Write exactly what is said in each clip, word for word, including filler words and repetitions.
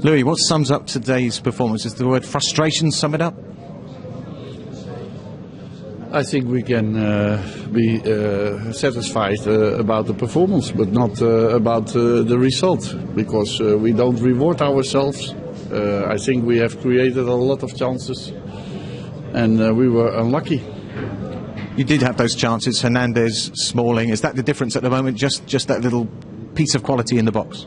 Louis, what sums up today's performance? Is the word frustration sum it up? I think we can uh, be uh, satisfied uh, about the performance, but not uh, about uh, the result, because uh, we don't reward ourselves. Uh, I think we have created a lot of chances, and uh, we were unlucky. You did have those chances, Hernandez, Smalling. Is that the difference at the moment? Just, just that little piece of quality in the box?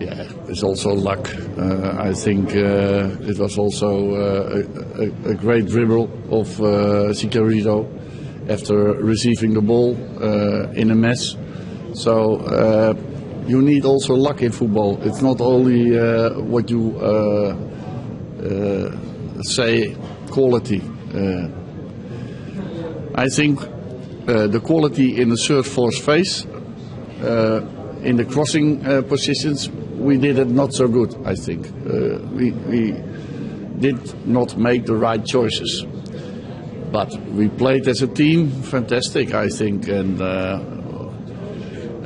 Yeah, it's also luck. Uh, I think uh, it was also uh, a, a great dribble of uh, Sicarito after receiving the ball uh, in a mess. So uh, you need also luck in football. It's not only uh, what you uh, uh, say quality. Uh, I think uh, the quality in the third fourth phase, uh, in the crossing uh, positions, we did it not so good, I think. Uh, we, we did not make the right choices. But we played as a team, fantastic, I think. And uh,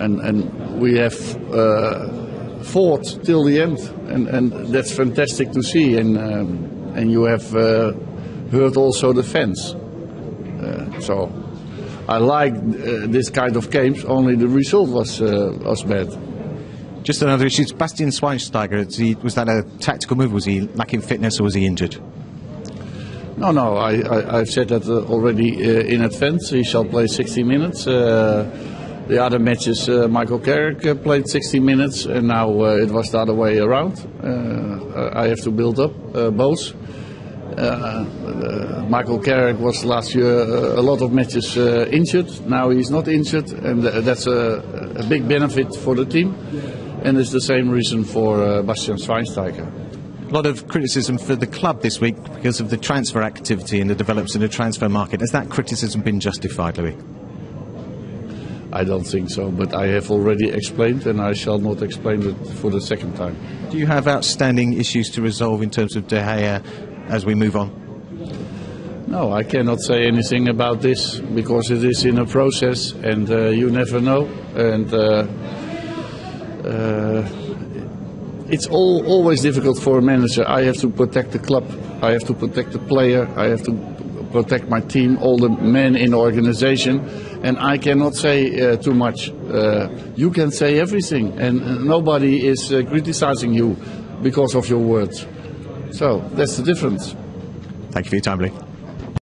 and, and we have uh, fought till the end. And, and that's fantastic to see. And, um, and you have uh, heard also the fans. Uh, so I like uh, this kind of games, only the result was, uh, was bad. Just another issue, Bastian Schweinsteiger, he, was that a tactical move? Was he lacking fitness or was he injured? No, no, I, I, I've said that uh, already uh, in advance. He shall play sixty minutes. Uh, the other matches, uh, Michael Carrick uh, played sixty minutes, and now uh, it was the other way around. Uh, I have to build up uh, both. Uh, uh, Michael Carrick was last year uh, a lot of matches uh, injured. Now he's not injured, and th that's a, a big benefit for the team. And it's the same reason for uh, Bastian Schweinsteiger. A lot of criticism for the club this week because of the transfer activity and the developments in the transfer market. Has that criticism been justified, Louis? I don't think so, but I have already explained, and I shall not explain it for the second time. Do you have outstanding issues to resolve in terms of De Gea as we move on? No, I cannot say anything about this because it is in a process, and uh, you never know. And. Uh, Uh, it's all, always difficult for a manager. I have to protect the club, I have to protect the player, I have to protect my team, all the men in the organization, and I cannot say uh, too much. Uh, you can say everything, and nobody is uh, criticizing you because of your words. So that's the difference. Thank you for your time, Lee.